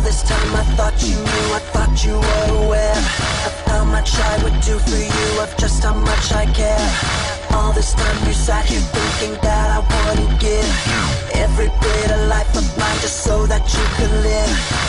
all this time I thought you knew, I thought you were aware of how much I would do for you, of just how much I care. All this time you sat here thinking that I wouldn't give every bit of life of mine just so that you could live.